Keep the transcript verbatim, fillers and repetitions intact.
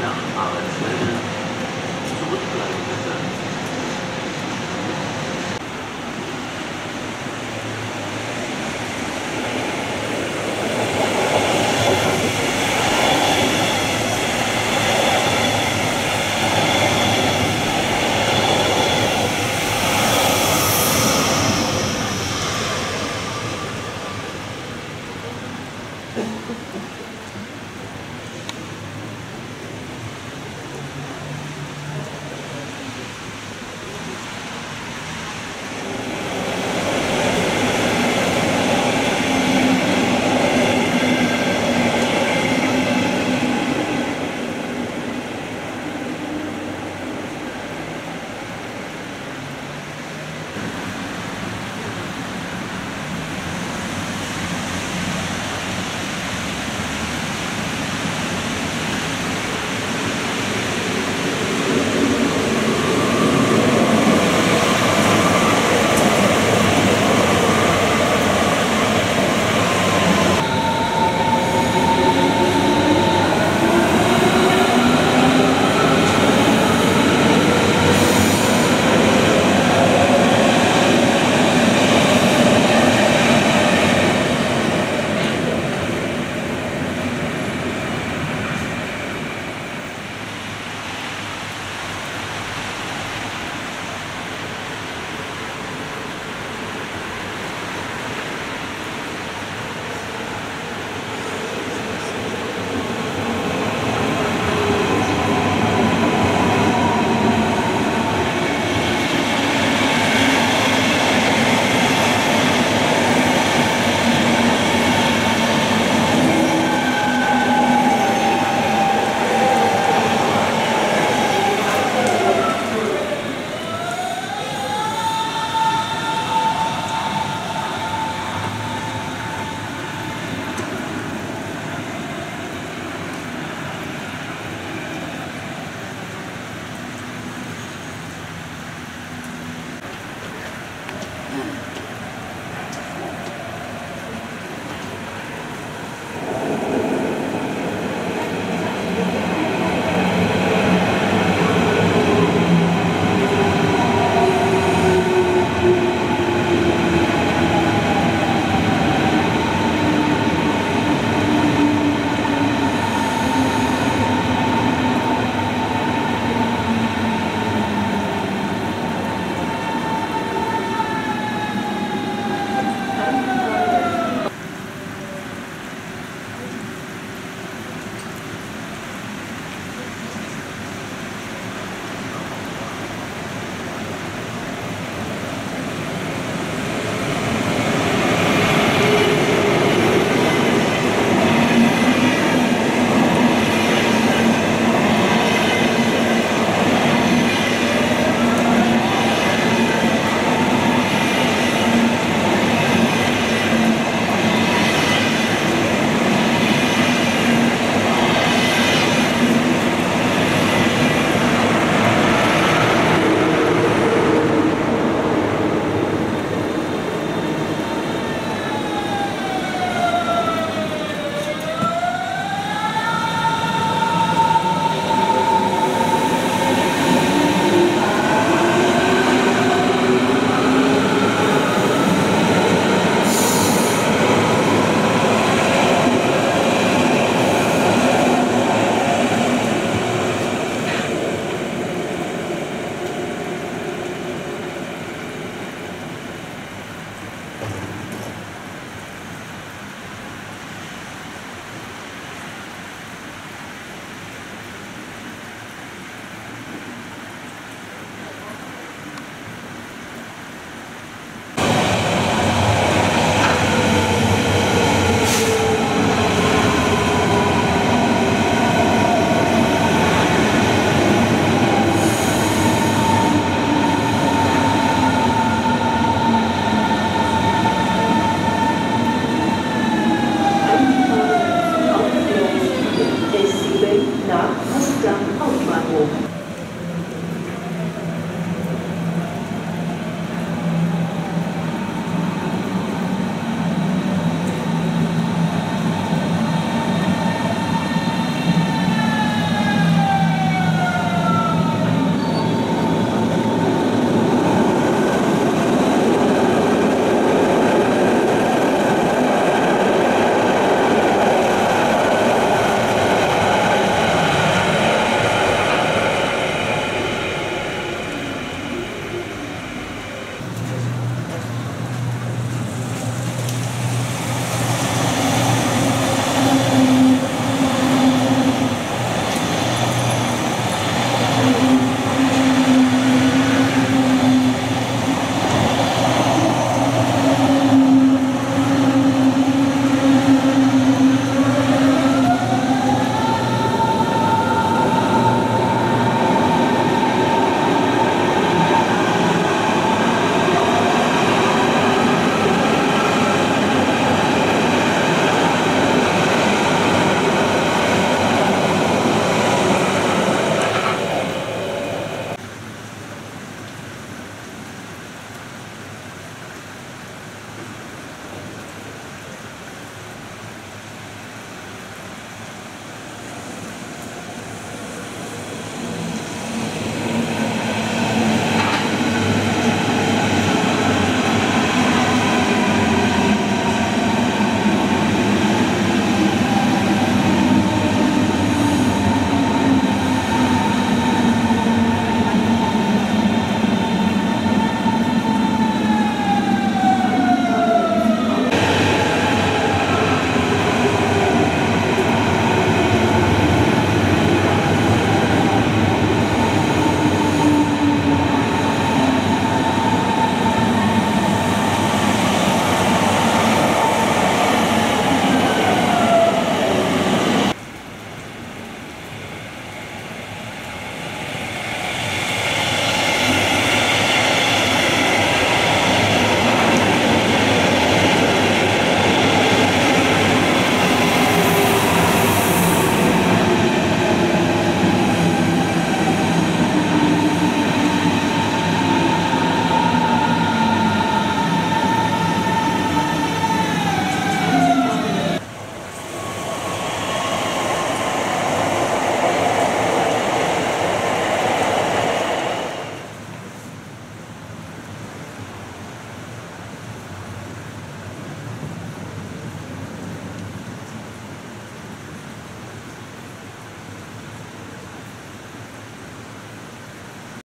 No, I'll explain it.